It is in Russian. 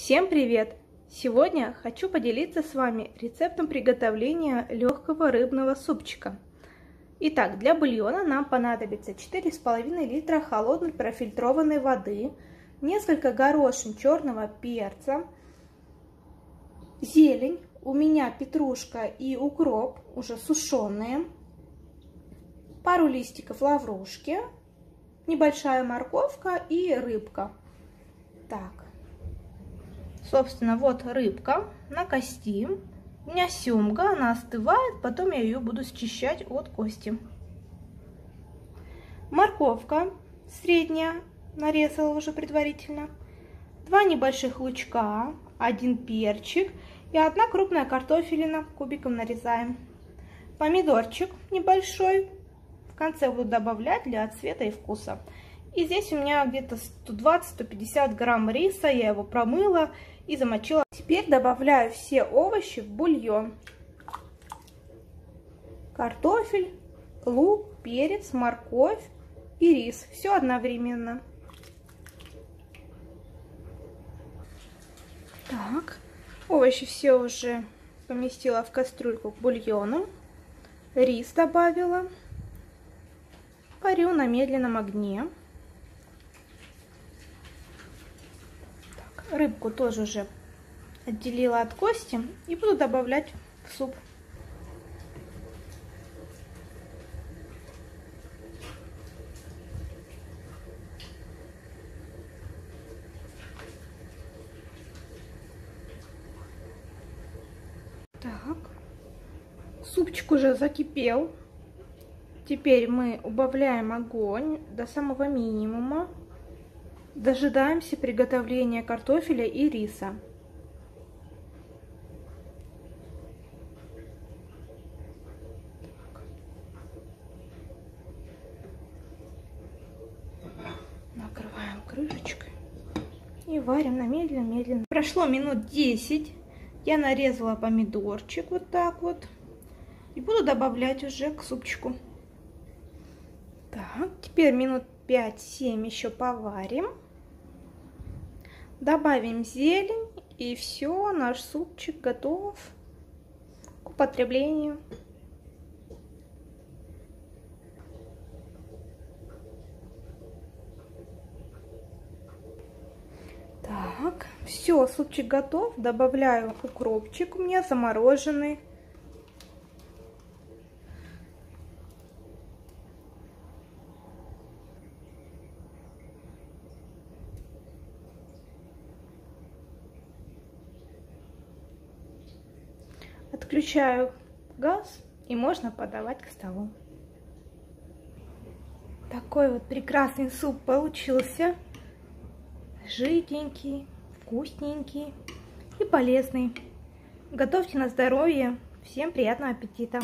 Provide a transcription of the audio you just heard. Всем привет! Сегодня хочу поделиться с вами рецептом приготовления легкого рыбного супчика. Итак, для бульона нам понадобится 4,5 литра холодной профильтрованной воды, несколько горошин черного перца, зелень, у меня петрушка и укроп, уже сушеные, пару листиков лаврушки, небольшая морковка и рыбка. Так. Собственно, вот рыбка на кости. У меня сёмга, она остывает, потом я ее буду счищать от кости. Морковка средняя, нарезала уже предварительно. 2 небольших лучка, 1 перчик и 1 крупная картофелина, кубиком нарезаем. Помидорчик небольшой, в конце буду добавлять для цвета и вкуса. И здесь у меня где-то 120-150 грамм риса, я его промыла и замочила. Теперь добавляю все овощи в бульон. Картофель, лук, перец, морковь и рис. Все одновременно. Так, овощи все уже поместила в кастрюльку к бульону. Рис добавила. Парю на медленном огне. Рыбку тоже уже отделила от кости и буду добавлять в суп. Так, супчик уже закипел. Теперь мы убавляем огонь до самого минимума. Дожидаемся приготовления картофеля и риса. Накрываем крышечкой и варим на медленно-медленно. Прошло минут 10. Я нарезала помидорчик вот так вот. И буду добавлять уже к супчику. Так, теперь минут 5-7 еще поварим. Добавим зелень, и все, наш супчик готов к употреблению. Так, все, супчик готов. Добавляю укропчик, у меня замороженный. Включаю газ, и можно подавать к столу. Такой вот прекрасный суп получился. Жиденький, вкусненький и полезный. Готовьте на здоровье. Всем приятного аппетита!